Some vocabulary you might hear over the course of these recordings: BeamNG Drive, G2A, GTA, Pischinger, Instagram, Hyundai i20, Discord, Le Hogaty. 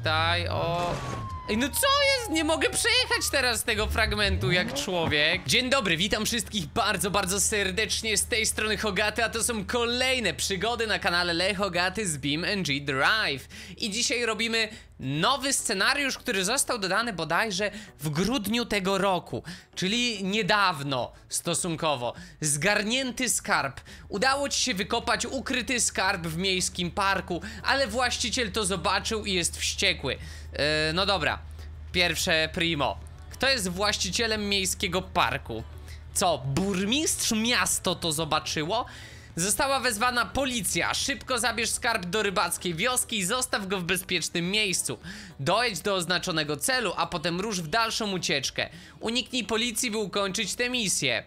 tutaj, o... Ej, no co jest? Nie mogę przejechać teraz tego fragmentu jak człowiek. Dzień dobry, witam wszystkich bardzo, bardzo serdecznie. Z tej strony Hogaty, a to są kolejne przygody na kanale Le Hogaty z BeamNG Drive. I dzisiaj robimy nowy scenariusz, który został dodany bodajże w grudniu tego roku, czyli niedawno stosunkowo. Zgarnięty skarb. Udało ci się wykopać ukryty skarb w miejskim parku, ale właściciel to zobaczył i jest wściekły. No dobra, pierwsze primo. Kto jest właścicielem miejskiego parku? Co, burmistrz miasto to zobaczyło? Została wezwana policja. Szybko zabierz skarb do rybackiej wioski i zostaw go w bezpiecznym miejscu. Dojedź do oznaczonego celu, a potem rusz w dalszą ucieczkę. Uniknij policji, by ukończyć tę misję.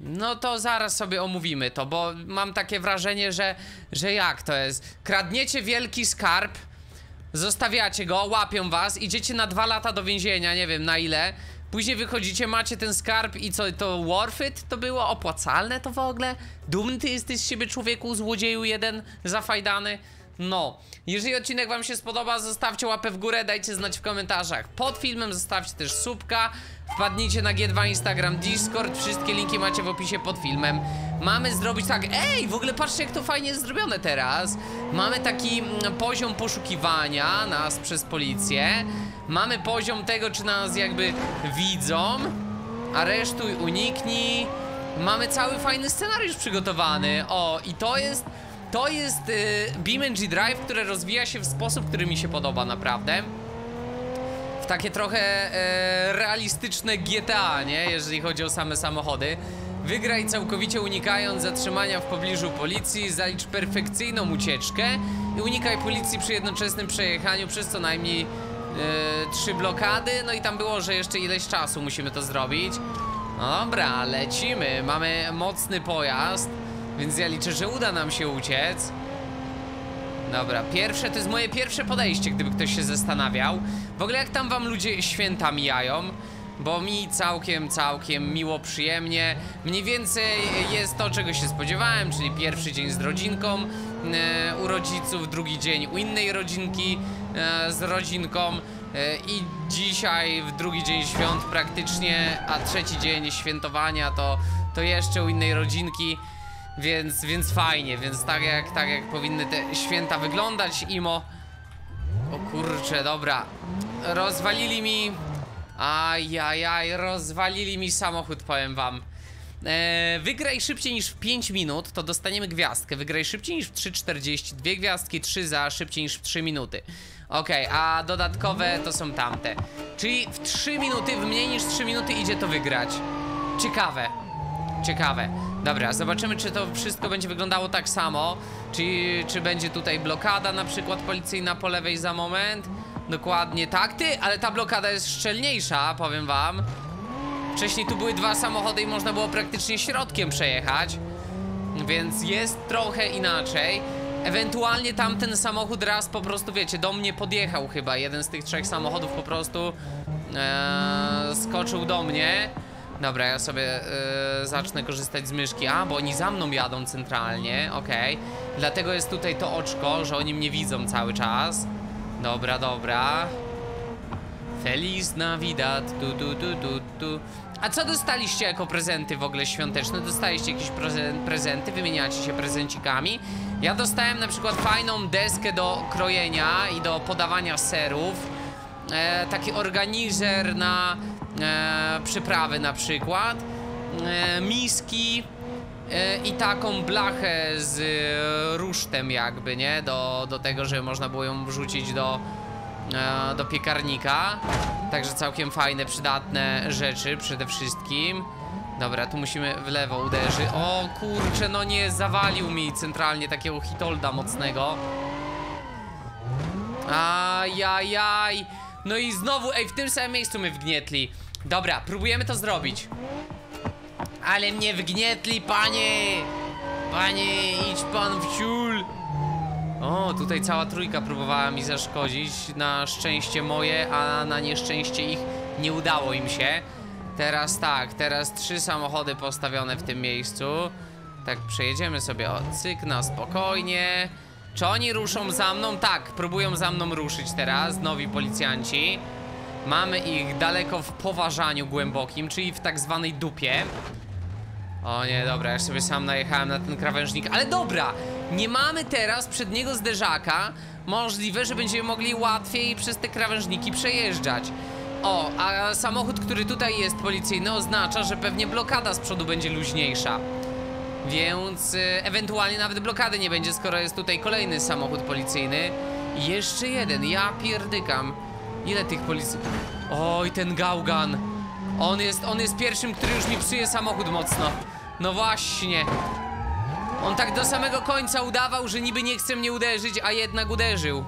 No to zaraz sobie omówimy to, bo mam takie wrażenie, że jak to jest? Kradniecie wielki skarb, zostawiacie go, łapią was, idziecie na 2 lata do więzienia, nie wiem na ile. Później wychodzicie, macie ten skarb i co, to worth it? To było opłacalne to w ogóle? Dumny ty jesteś z siebie, człowieku, złodzieju jeden, zafajdany? No, jeżeli odcinek wam się spodoba, zostawcie łapę w górę, dajcie znać w komentarzach. Pod filmem zostawcie też subka, wpadnijcie na G2, Instagram, Discord, wszystkie linki macie w opisie pod filmem. Mamy zrobić tak, ej, w ogóle patrzcie jak to fajnie jest zrobione teraz. Mamy taki poziom poszukiwania nas przez policję. Mamy poziom tego, czy nas jakby widzą. Aresztuj, uniknij. Mamy cały fajny scenariusz przygotowany. O, i to jest BeamNG Drive, które rozwija się w sposób, który mi się podoba naprawdę. W takie trochę realistyczne GTA, nie? Jeżeli chodzi o same samochody. Wygraj całkowicie unikając zatrzymania w pobliżu policji, zalicz perfekcyjną ucieczkę i unikaj policji przy jednoczesnym przejechaniu przez co najmniej 3 blokady. No i tam było, że jeszcze ileś czasu musimy to zrobić. Dobra, lecimy. Mamy mocny pojazd, więc ja liczę, że uda nam się uciec. Dobra, to jest moje pierwsze podejście, gdyby ktoś się zastanawiał. W ogóle jak tam wam ludzie święta mijają? Bo mi całkiem miło, przyjemnie. Mniej więcej jest to, czego się spodziewałem, czyli pierwszy dzień z rodzinką u rodziców, drugi dzień u innej rodzinki z rodzinką i dzisiaj w drugi dzień świąt praktycznie, a trzeci dzień świętowania to jeszcze u innej rodzinki. Więc fajnie, więc tak jak powinny te święta wyglądać, imo. O kurczę, dobra. Rozwalili mi... Ajajaj, rozwalili mi samochód, powiem wam. Wygraj szybciej niż w 5 minut, to dostaniemy gwiazdkę. Wygraj szybciej niż w 3,40, 2 gwiazdki, 3 za szybciej niż w 3 minuty. Okej, a dodatkowe to są tamte. Czyli w 3 minuty, w mniej niż 3 minuty idzie to wygrać. Ciekawe. Dobra, zobaczymy, czy to wszystko będzie wyglądało tak samo. Czy będzie tutaj blokada na przykład policyjna po lewej za moment. Dokładnie tak, ty, ale ta blokada jest szczelniejsza, powiem wam. Wcześniej tu były 2 samochody i można było praktycznie środkiem przejechać. Więc jest trochę inaczej. Ewentualnie tamten samochód raz po prostu, wiecie, do mnie podjechał chyba. Jeden z tych 3 samochodów po prostu skoczył do mnie. Dobra, ja sobie zacznę korzystać z myszki. A, bo oni za mną jadą centralnie, okej. Dlatego jest tutaj to oczko, że oni mnie widzą cały czas. Dobra. Feliz Navidad, tu. A co dostaliście jako prezenty w ogóle świąteczne? Dostaliście jakieś prezenty? Wymieniacie się prezencikami? Ja dostałem na przykład fajną deskę do krojenia i do podawania serów. Taki organizer na przyprawy na przykład. Miski. I taką blachę z rusztem jakby, nie? Do tego, żeby można było ją wrzucić do piekarnika. Także całkiem fajne, przydatne rzeczy przede wszystkim. Dobra, tu musimy w lewo uderzyć. O kurczę, no nie, zawalił mi centralnie takiego hitolda mocnego. Ajajaj. No i znowu, ej, w tym samym miejscu my wgnietli. Dobra, próbujemy to zrobić. Ale mnie wgnietli, panie! Panie, idź pan w ciul! O, tutaj cała trójka próbowała mi zaszkodzić. Na szczęście moje, a na nieszczęście ich, nie udało im się. Teraz tak, teraz 3 samochody postawione w tym miejscu. Tak, przejedziemy sobie, o, cyk, na spokojnie. Czy oni ruszą za mną? Tak, próbują za mną ruszyć teraz nowi policjanci. Mamy ich daleko w poważaniu głębokim, czyli w tak zwanej dupie. O nie, dobra, ja sobie sam najechałem na ten krawężnik, ale dobra, nie mamy teraz przedniego zderzaka. Możliwe, że będziemy mogli łatwiej przez te krawężniki przejeżdżać. O, a samochód, który tutaj jest policyjny, oznacza, że pewnie blokada z przodu będzie luźniejsza. Więc ewentualnie nawet blokady nie będzie, skoro jest tutaj kolejny samochód policyjny. Jeszcze jeden, ja pierdykam. Ile tych policji... Oj, ten gałgan. On jest pierwszym, który już mi psuje samochód mocno. No właśnie. On tak do samego końca udawał, że niby nie chce mnie uderzyć, a jednak uderzył.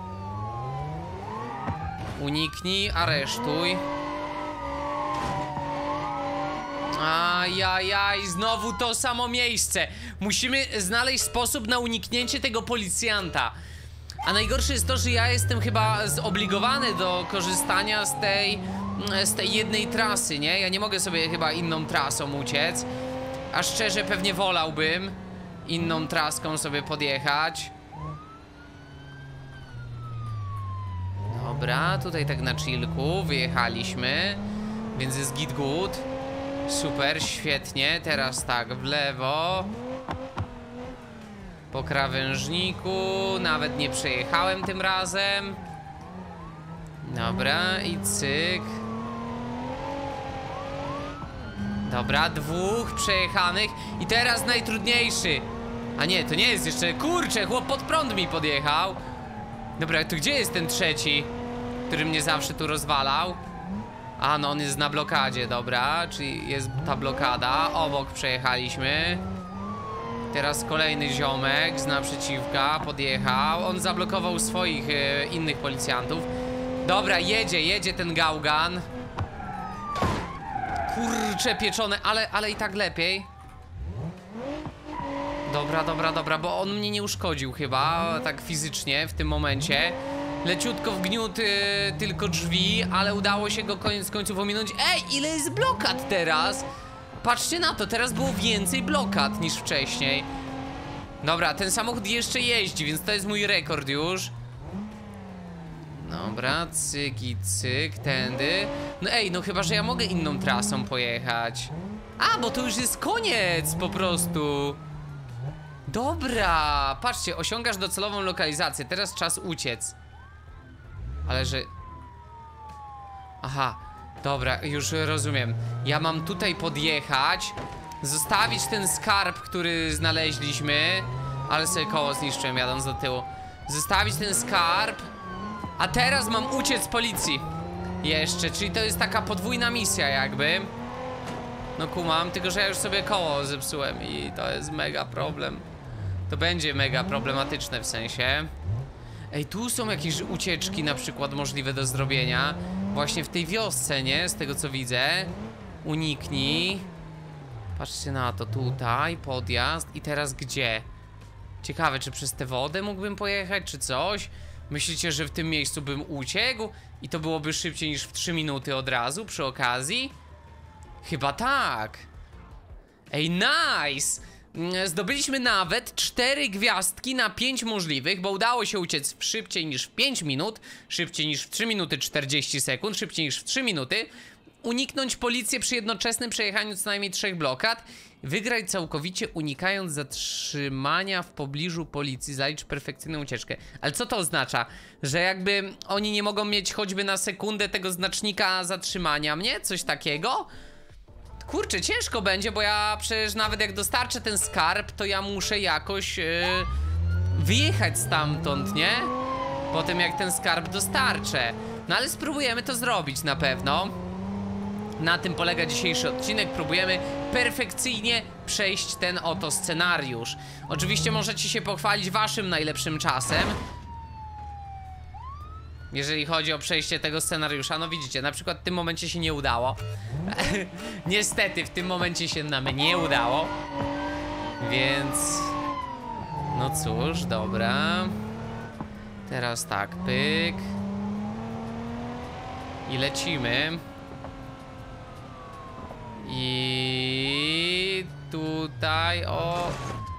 Uniknij, aresztuj. Ajajaj, znowu to samo miejsce. Musimy znaleźć sposób na uniknięcie tego policjanta. A najgorsze jest to, że ja jestem chyba zobligowany do korzystania z tej jednej trasy, nie? Ja nie mogę sobie chyba inną trasą uciec. A szczerze pewnie wolałbym inną traską sobie podjechać. Dobra, tutaj tak na chillku wyjechaliśmy, więc jest git good. Super, świetnie, teraz tak, w lewo. Po krawężniku, nawet nie przejechałem tym razem. Dobra, i cyk. Dobra, dwóch przejechanych i teraz najtrudniejszy. A nie, to nie jest jeszcze, kurczę, chłop pod prąd mi podjechał. Dobra, to gdzie jest ten trzeci, który mnie zawsze tu rozwalał? A no, on jest na blokadzie, dobra, czyli jest ta blokada, obok przejechaliśmy. Teraz kolejny ziomek z naprzeciwka podjechał, on zablokował swoich innych policjantów. Dobra, jedzie ten gałgan. Kurcze pieczone, ale i tak lepiej. Dobra, bo on mnie nie uszkodził chyba, tak fizycznie w tym momencie. Leciutko wgniótł tylko drzwi, ale udało się go koniec końców ominąć. Ej, ile jest blokad teraz? Patrzcie na to, teraz było więcej blokad niż wcześniej. Dobra, ten samochód jeszcze jeździ, więc to jest mój rekord już. Dobra, cyk i cyk, tędy. No ej, no chyba, że ja mogę inną trasą pojechać. A, bo to już jest koniec po prostu. Dobra, patrzcie, osiągasz docelową lokalizację, teraz czas uciec. Ale że... Aha, dobra, już rozumiem. Ja mam tutaj podjechać, zostawić ten skarb, który znaleźliśmy. Ale sobie koło zniszczyłem jadąc do tyłu. Zostawić ten skarb. A teraz mam uciec z policji. Jeszcze, czyli to jest taka podwójna misja jakby. No kumam, tylko że ja już sobie koło zepsułem i to jest mega problem. To będzie mega problematyczne w sensie. Ej, tu są jakieś ucieczki na przykład możliwe do zrobienia. Właśnie w tej wiosce, nie? Z tego co widzę. Uniknij. Patrzcie na to, tutaj podjazd i teraz gdzie? Ciekawe, czy przez tę wodę mógłbym pojechać, czy coś? Myślicie, że w tym miejscu bym uciekł? I to byłoby szybciej niż w 3 minuty od razu przy okazji? Chyba tak. Ej, nice! Zdobyliśmy nawet 4 gwiazdki na 5 możliwych, bo udało się uciec szybciej niż w 5 minut, szybciej niż w 3 minuty 40 sekund, szybciej niż w 3 minuty, uniknąć policję przy jednoczesnym przejechaniu co najmniej 3 blokad, wygrać całkowicie unikając zatrzymania w pobliżu policji, zalicz perfekcyjną ucieczkę. Ale co to oznacza? Że jakby oni nie mogą mieć choćby na sekundę tego znacznika zatrzymania mnie? Coś takiego? Kurczę, ciężko będzie, bo ja przecież nawet jak dostarczę ten skarb, to ja muszę jakoś wyjechać stamtąd, nie? Po tym jak ten skarb dostarczę. No ale spróbujemy to zrobić na pewno. Na tym polega dzisiejszy odcinek, próbujemy perfekcyjnie przejść ten oto scenariusz. Oczywiście możecie się pochwalić waszym najlepszym czasem. Jeżeli chodzi o przejście tego scenariusza, no widzicie, na przykład w tym momencie się nie udało. Niestety, w tym momencie się nam nie udało. Więc... No cóż, dobra. Teraz tak, pyk. I lecimy. I... Tutaj, o...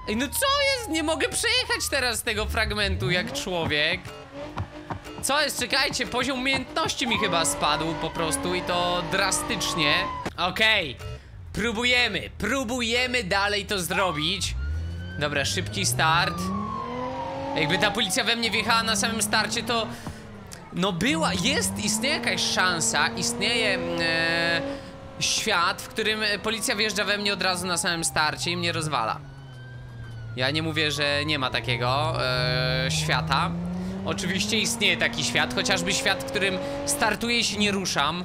Ej, no co jest? Nie mogę przejechać teraz tego fragmentu jak człowiek. Co jest? Czekajcie, poziom umiejętności mi chyba spadł po prostu i to drastycznie. Okej, próbujemy dalej to zrobić. Dobra, szybki start. Jakby ta policja we mnie wjechała na samym starcie, to... No była, jest, istnieje jakaś szansa, istnieje świat, w którym policja wjeżdża we mnie od razu na samym starcie i mnie rozwala. Ja nie mówię, że nie ma takiego świata. Oczywiście istnieje taki świat, chociażby świat, w którym startuję i się nie ruszam.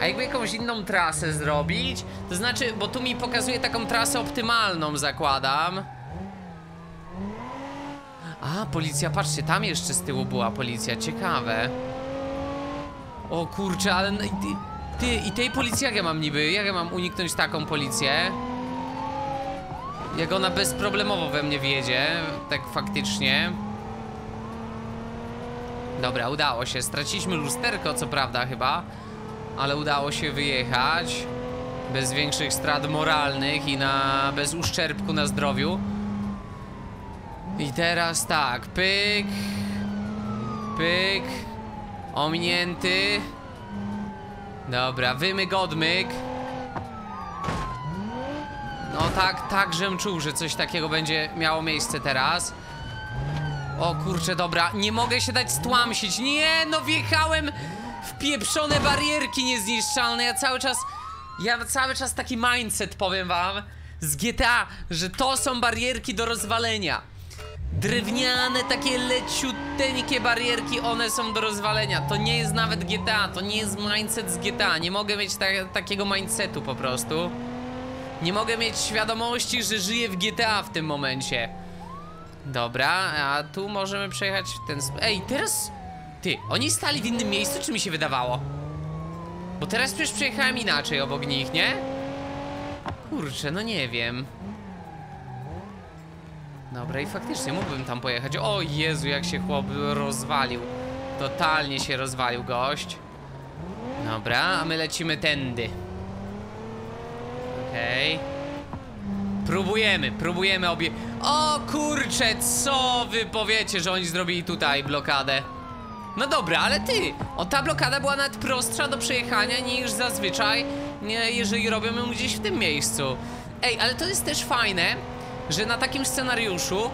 A jakby jakąś inną trasę zrobić? To znaczy, bo tu mi pokazuje taką trasę optymalną, zakładam. A, policja, patrzcie, tam jeszcze z tyłu była policja, ciekawe. O kurczę, ale i tej policji jak ja mam niby? Jak ja mam uniknąć taką policję? Jak ona bezproblemowo we mnie wjedzie, tak faktycznie. Dobra, udało się, straciliśmy lusterko, co prawda chyba. Ale udało się wyjechać bez większych strat moralnych i bez uszczerbku na zdrowiu. I teraz tak, pyk, pyk, ominięty. Dobra, wymyk, odmyk. No tak żem czuł, że coś takiego będzie miało miejsce teraz. O kurczę, dobra, nie mogę się dać stłamsić. Nie, no wjechałem w pieprzone barierki niezniszczalne. Ja cały czas taki mindset, powiem wam, z GTA, że to są barierki do rozwalenia. Drewniane, takie leciuteńkie barierki, one są do rozwalenia. To nie jest nawet GTA, to nie jest mindset z GTA. Nie mogę mieć takiego mindsetu po prostu. Nie mogę mieć świadomości, że żyję w GTA w tym momencie. Dobra, a tu możemy przejechać w ten sposób. Ej, teraz... Ty, oni stali w innym miejscu, czy mi się wydawało? Bo teraz przecież przejechałem inaczej obok nich, nie? Kurczę, no nie wiem. Dobra, i faktycznie mógłbym tam pojechać. O Jezu, jak się chłop rozwalił. Totalnie się rozwalił gość. Dobra, a my lecimy tędy. Okej. Próbujemy obie... O kurczę, co wy powiecie, że oni zrobili tutaj blokadę? No dobra, ale ty! O, ta blokada była nawet prostsza do przejechania niż zazwyczaj, jeżeli robimy ją gdzieś w tym miejscu. Ej, ale to jest też fajne, że na takim scenariuszu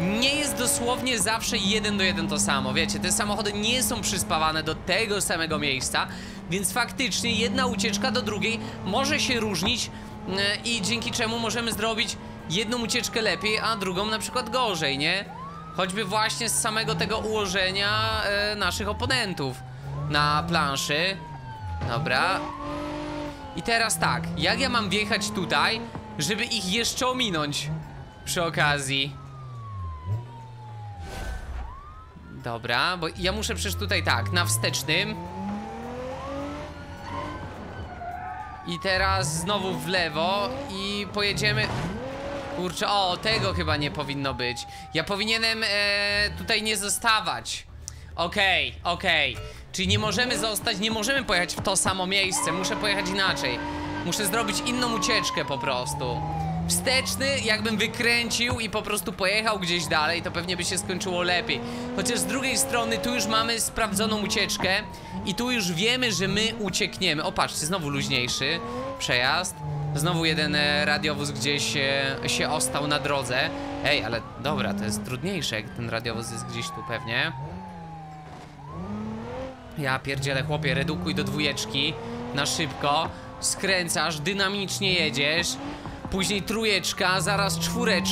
nie jest dosłownie zawsze 1 do 1 to samo, wiecie, te samochody nie są przyspawane do tego samego miejsca, więc faktycznie jedna ucieczka do drugiej może się różnić i dzięki czemu możemy zrobić jedną ucieczkę lepiej, a drugą na przykład gorzej, nie? Choćby właśnie z samego tego ułożenia naszych oponentów na planszy. Dobra. I teraz tak, jak ja mam wjechać tutaj, żeby ich jeszcze ominąć przy okazji? Dobra, bo ja muszę przecież tutaj tak, na wstecznym. I teraz znowu w lewo i pojedziemy. Kurczę, o, tego chyba nie powinno być. Ja powinienem tutaj nie zostawać. Okej. Czyli nie możemy zostać, nie możemy pojechać w to samo miejsce, muszę pojechać inaczej. Muszę zrobić inną ucieczkę po prostu. Wsteczny jakbym wykręcił i po prostu pojechał gdzieś dalej, to pewnie by się skończyło lepiej. Chociaż z drugiej strony tu już mamy sprawdzoną ucieczkę i tu już wiemy, że my uciekniemy. O, patrzcie, znowu luźniejszy przejazd. Znowu jeden radiowóz gdzieś się ostał na drodze. Ej, ale dobra, to jest trudniejsze, jak ten radiowóz jest gdzieś tu pewnie. Ja pierdzielę, chłopie, redukuj do 2 na szybko. Skręcasz, dynamicznie jedziesz. Później 3, zaraz 4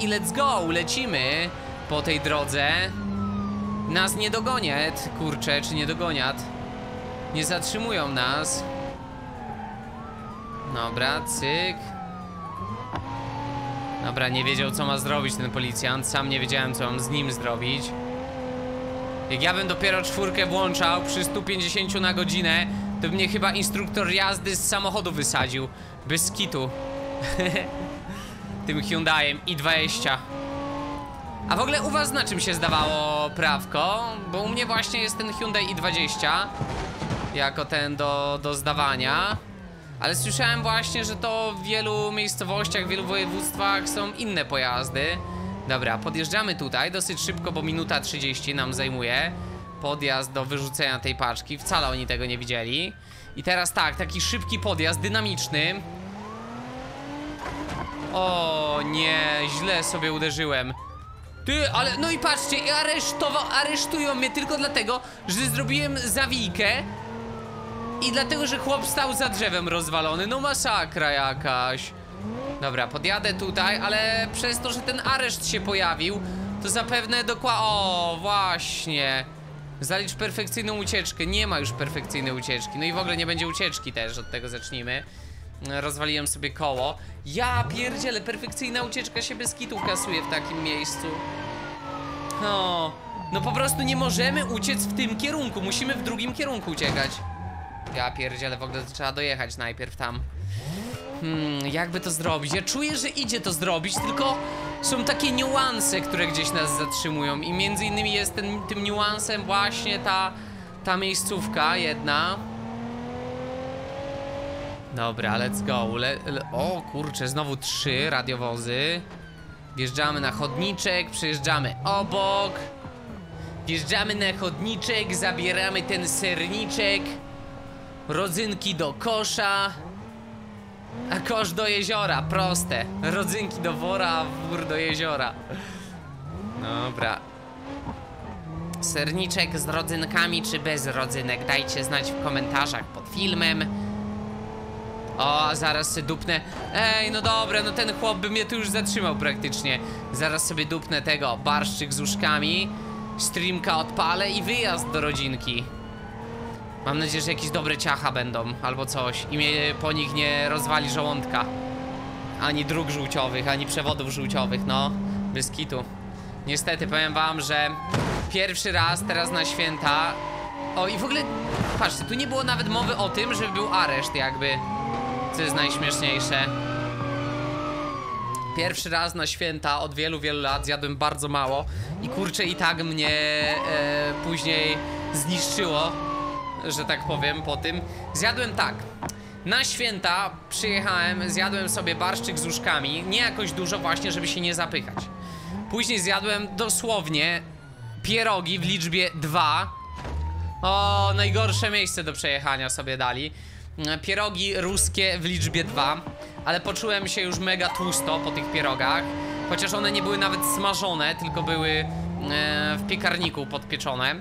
i let's go, lecimy po tej drodze. Nas nie dogoniat, kurczę, czy nie dogoniat. Nie zatrzymują nas. Dobra, cyk. Dobra, nie wiedział, co ma zrobić ten policjant. Sam nie wiedziałem, co mam z nim zrobić. Jak ja bym dopiero 4 włączał przy 150 na godzinę, to mnie chyba instruktor jazdy z samochodu wysadził. Bez kitu. Tym Hyundaiem i20. A w ogóle u was na czym się zdawało prawko? Bo u mnie właśnie jest ten Hyundai i20 jako ten do zdawania. Ale słyszałem właśnie, że to w wielu miejscowościach, w wielu województwach są inne pojazdy. Dobra, podjeżdżamy tutaj dosyć szybko, bo minuta 30 nam zajmuje podjazd do wyrzucenia tej paczki. Wcale oni tego nie widzieli. I teraz tak, taki szybki podjazd, dynamiczny. O nie, źle sobie uderzyłem. Ty, ale, no i patrzcie, aresztują mnie tylko dlatego, że zrobiłem zawijkę. I dlatego, że chłop stał za drzewem rozwalony, no masakra jakaś. Dobra, podjadę tutaj, ale przez to, że ten areszt się pojawił, to zapewne dokładnie... O, właśnie. Zalicz perfekcyjną ucieczkę, nie ma już perfekcyjnej ucieczki. No i w ogóle nie będzie ucieczki też, od tego zacznijmy. Rozwaliłem sobie koło. Ja pierdzielę, perfekcyjna ucieczka się bez kitu kasuje w takim miejscu. No, no po prostu nie możemy uciec w tym kierunku, musimy w drugim kierunku uciekać. Ja pierdzielę, w ogóle to trzeba dojechać najpierw tam. Jakby to zrobić? Ja czuję, że idzie to zrobić, tylko są takie niuanse, które gdzieś nas zatrzymują. I między innymi jest tym niuansem właśnie ta miejscówka jedna. Dobra, let's go. O kurczę, znowu 3 radiowozy. Wjeżdżamy na chodniczek, przejeżdżamy obok. Wjeżdżamy na chodniczek, zabieramy ten serniczek. Rodzynki do kosza, a kosz do jeziora, proste. Rodzynki do wora, a wór do jeziora. Dobra. Serniczek z rodzynkami czy bez rodzynek? Dajcie znać w komentarzach pod filmem. O, zaraz sobie dupnę. Ej, no dobra, no ten chłop by mnie tu już zatrzymał praktycznie. Zaraz sobie dupnę tego, barszczyk z uszkami. Streamka odpalę i wyjazd do rodzinki. Mam nadzieję, że jakieś dobre ciacha będą, albo coś. I mnie po nich nie rozwali żołądka. Ani dróg żółciowych, ani przewodów żółciowych, no. Bez kitu. Niestety, powiem wam, że pierwszy raz teraz na święta... O, i w ogóle, patrzcie, tu nie było nawet mowy o tym, żeby był areszt jakby. Co jest najśmieszniejsze. Pierwszy raz na święta od wielu, wielu lat zjadłem bardzo mało. I kurczę, i tak mnie później zniszczyło, że tak powiem, po tym. Zjadłem tak. Na święta przyjechałem, zjadłem sobie barszczyk z uszkami. Nie jakoś dużo właśnie, żeby się nie zapychać. Później zjadłem dosłownie pierogi w liczbie 2. O, najgorsze miejsce do przejechania sobie dali. Pierogi ruskie w liczbie 2. Ale poczułem się już mega tłusto po tych pierogach. Chociaż one nie były nawet smażone, tylko były w piekarniku podpieczone.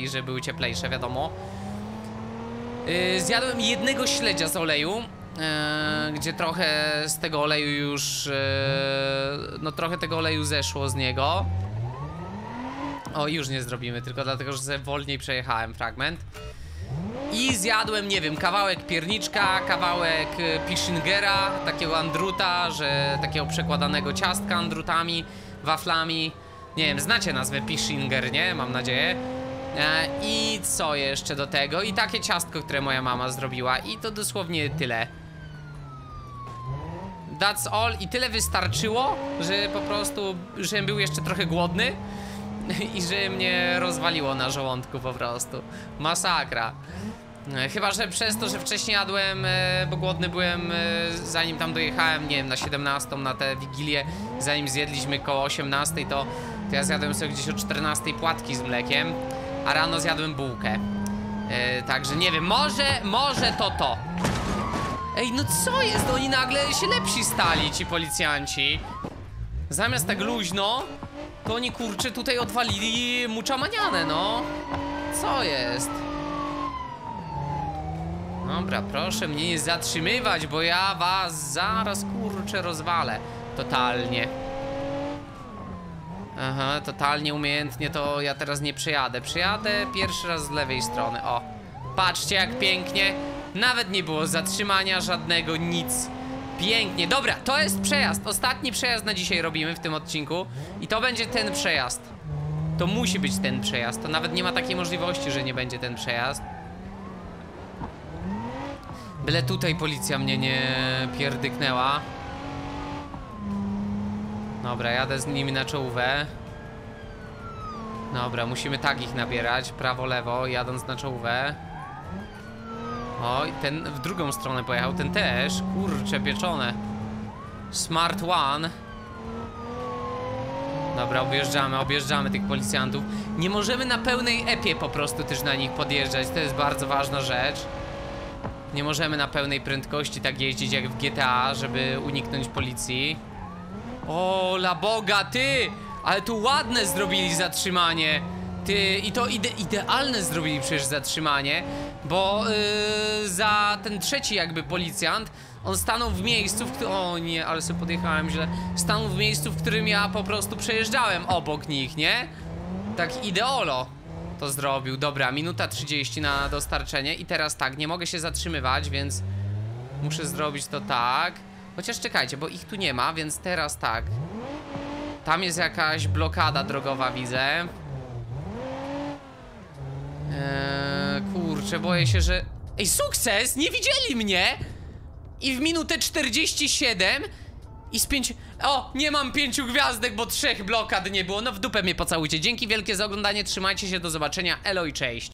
I że były cieplejsze, wiadomo. Zjadłem jednego śledzia z oleju, gdzie trochę z tego oleju już, no trochę tego oleju zeszło z niego. O, już nie zrobimy, tylko dlatego, że wolniej przejechałem fragment. I zjadłem, nie wiem, kawałek pierniczka, kawałek Pischingera, takiego andruta, że takiego przekładanego ciastka andrutami, waflami. Nie wiem, znacie nazwę Pischinger, nie? Mam nadzieję. I co jeszcze do tego? I takie ciastko, które moja mama zrobiła. I to dosłownie tyle. That's all. I tyle wystarczyło, że po prostu, żebym był jeszcze trochę głodny i że mnie rozwaliło na żołądku po prostu. Masakra. Chyba, że przez to, że wcześniej jadłem, bo głodny byłem, zanim tam dojechałem, nie wiem, na 17, na tę wigilię, zanim zjedliśmy koło 18, to ja zjadłem sobie gdzieś o 14 płatki z mlekiem, a rano zjadłem bułkę. Także nie wiem, może to. Ej, no co jest? Oni nagle się lepsi stali, ci policjanci. Zamiast tak luźno, to oni, kurczę, tutaj odwalili mucha manianę, no. Co jest? Dobra, proszę mnie nie zatrzymywać, bo ja was zaraz, kurczę, rozwalę. Totalnie. Aha, totalnie umiejętnie to ja teraz nie przejadę. Przejadę pierwszy raz z lewej strony, o. Patrzcie jak pięknie. Nawet nie było zatrzymania żadnego, nic. Pięknie, dobra, to jest przejazd. Ostatni przejazd na dzisiaj robimy w tym odcinku. I to będzie ten przejazd. To musi być ten przejazd, to nawet nie ma takiej możliwości, że nie będzie ten przejazd. Byle tutaj policja mnie nie pierdyknęła. Dobra, jadę z nimi na czołówę. Dobra, musimy tak ich nabierać, prawo, lewo, jadąc na czołówę. Oj, ten w drugą stronę pojechał, ten też. Kurcze pieczone. Smart one. Dobra, objeżdżamy tych policjantów. Nie możemy na pełnej epie po prostu też na nich podjeżdżać, to jest bardzo ważna rzecz. Nie możemy na pełnej prędkości tak jeździć jak w GTA, żeby uniknąć policji. O, la boga, ty! Ale tu ładne zrobili zatrzymanie. Ty, i to idealne zrobili przecież zatrzymanie, bo za ten trzeci jakby policjant, on stanął w miejscu, w którym... O nie, ale sobie podjechałem źle. Stanął w miejscu, w którym ja po prostu przejeżdżałem obok nich, nie? Tak ideolo to zrobił. Dobra, minuta 30 na dostarczenie i teraz tak, nie mogę się zatrzymywać, więc muszę zrobić to tak. Chociaż czekajcie, bo ich tu nie ma, więc teraz tak. Tam jest jakaś blokada drogowa, widzę. Kurczę, boję się, że... Ej, sukces! Nie widzieli mnie! I w minutę 47 i z 5... O, nie mam 5 gwiazdek, bo 3 blokad nie było. No w dupę mnie pocałujcie. Dzięki wielkie za oglądanie, trzymajcie się, do zobaczenia, elo i cześć.